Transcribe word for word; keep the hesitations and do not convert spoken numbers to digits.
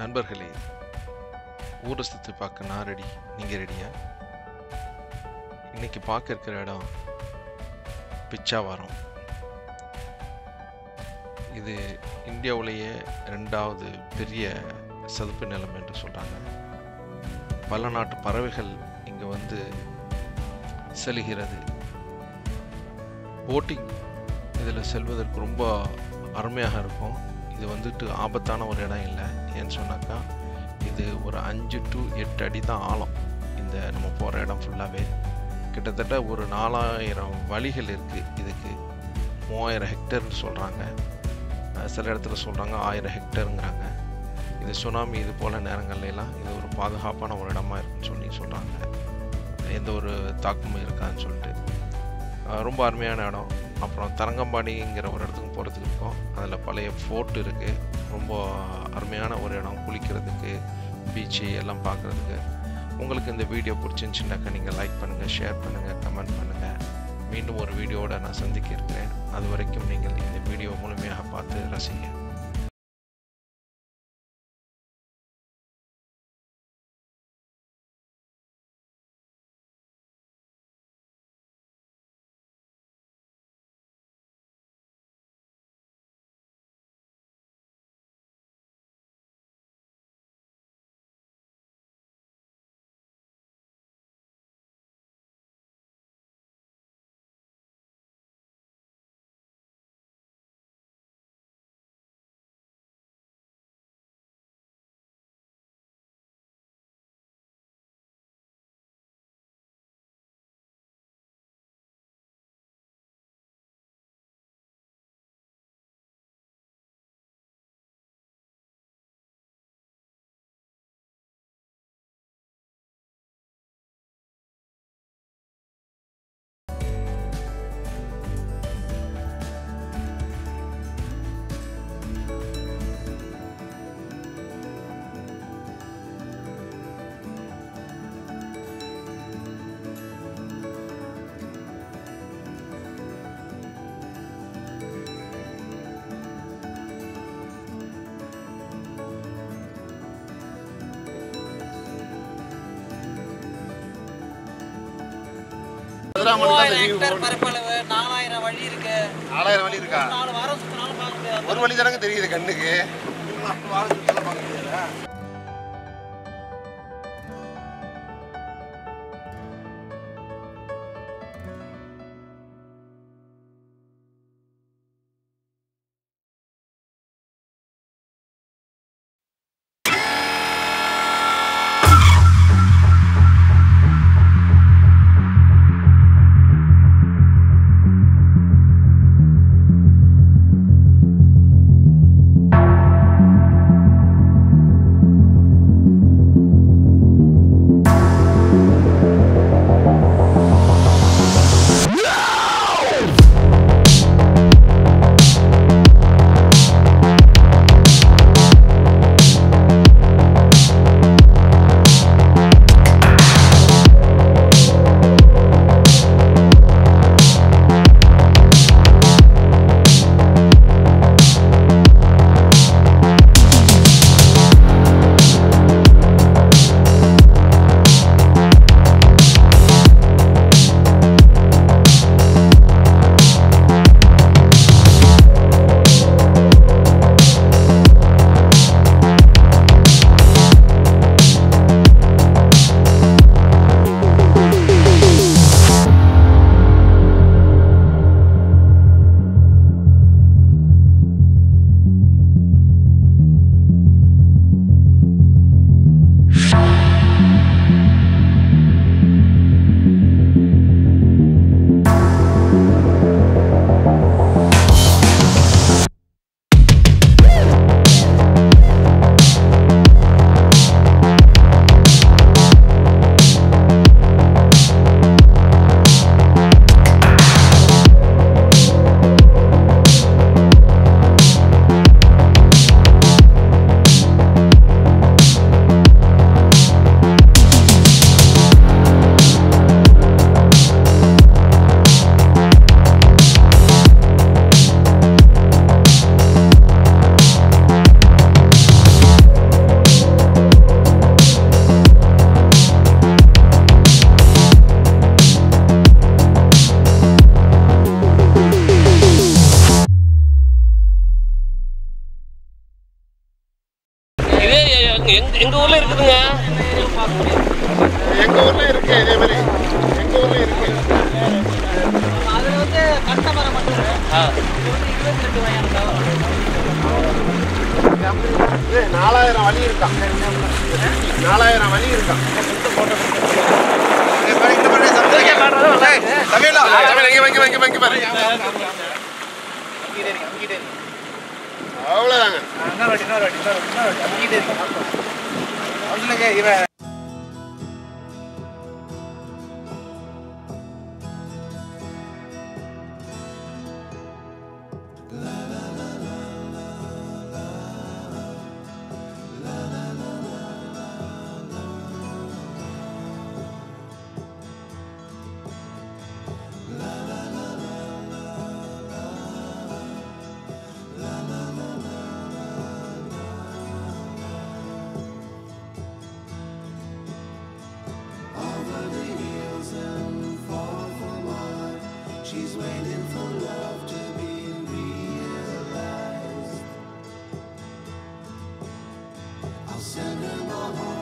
நண்பர்களே, ஊரை சுற்றி பார்க்க நான் ரெடி, நீங்கள் ரெடியா? இன்றைக்கி பார்க்க இருக்கிற இடம் பிச்சாவரம். இது இந்தியாவிலேயே ரெண்டாவது பெரிய சதுப்பு நிலம் என்று சொல்கிறாங்க. பல நாட்டு பறவைகள் இங்கே வந்து செல்கிறது. போட்டிங் இதில் செல்வதற்கு ரொம்ப அருமையாக இருக்கும். இது வந்துட்டு ஆபத்தான ஒரு இடம் இல்லை. ஏன்னு சொன்னாக்கா, இது ஒரு அஞ்சு டு எட்டு அடி தான் ஆழம். இந்த நம்ம போகிற இடம் ஃபுல்லாகவே கிட்டத்தட்ட ஒரு நாலாயிரம் வழிகள் இருக்குது. இதுக்கு மூவாயிரம் ஹெக்டர்னு சொல்கிறாங்க, சில இடத்துல சொல்கிறாங்க ஆயிரம் ஹெக்டருங்கிறாங்க. இது சுனாமி இது போல் நேரங்கள்லாம் இது ஒரு பாதுகாப்பான ஒரு இடமா இருக்குன்னு சொல்லி சொல்கிறாங்க. எந்த ஒரு தாக்கமும் இருக்காதுன்னு சொல்லிட்டு ரொம்ப அருமையான இடம். அப்புறம் தரங்கம்பாடிங்கிற ஒரு இடத்துக்கு போகிறதுக்கு இருக்கும். அதில் பழைய ஃபோர்ட் இருக்குது. ரொம்ப அருமையான ஒரு இடம் குளிக்கிறதுக்கு, பீச்சு எல்லாம் பார்க்குறதுக்கு. உங்களுக்கு இந்த வீடியோ பிடிச்சிருந்துச்சுன்னாக்கா நீங்கள் லைக் பண்ணுங்கள், ஷேர் பண்ணுங்கள், கமெண்ட் பண்ணுங்கள். மீண்டும் ஒரு வீடியோவோடு நான் சந்திக்க இருக்கிறேன். அது வரைக்கும் நீங்கள் இந்த வீடியோ முழுமையாக பார்த்து ரசிங்க. ஒரு வழி தானே தெரியுது கண்ணுக்கு. I Not ready, not ready, not ready, not ready. I'm going to get it. Send them all home.